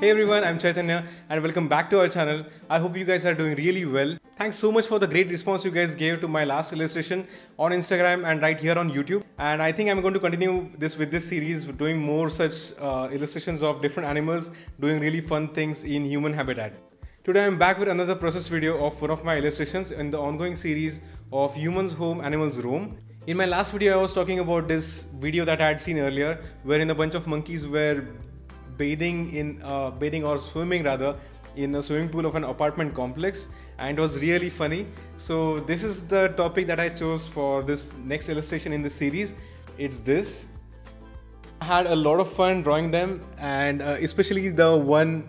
Hey everyone, I'm Chaitanya and welcome back to our channel. I hope you guys are doing really well. Thanks so much for the great response you guys gave to my last illustration on Instagram and right here on YouTube. And I think I'm going to continue this series, doing more such illustrations of different animals doing really fun things in human habitat. Today I'm back with another process video of one of my illustrations in the ongoing series of Humans Home, Animals Roam. In my last video I was talking about this video that I had seen earlier, wherein a bunch of monkeys were swimming in a swimming pool of an apartment complex, and it was really funny. So this is the topic that I chose for this next illustration in this series. It's this. I had a lot of fun drawing them, and especially the one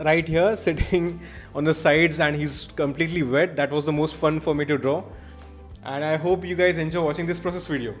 right here sitting on the sides and he's completely wet. That was the most fun for me to draw, and I hope you guys enjoy watching this process video.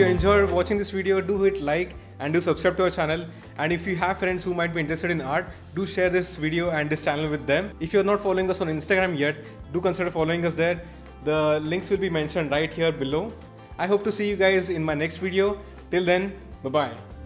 you enjoyed watching this video, do hit like and do subscribe to our channel. And if you have friends who might be interested in art, do share this video and this channel with them. If you're not following us on Instagram yet, do consider following us there. The links will be mentioned right here below. I hope to see you guys in my next video. Till then, bye-bye.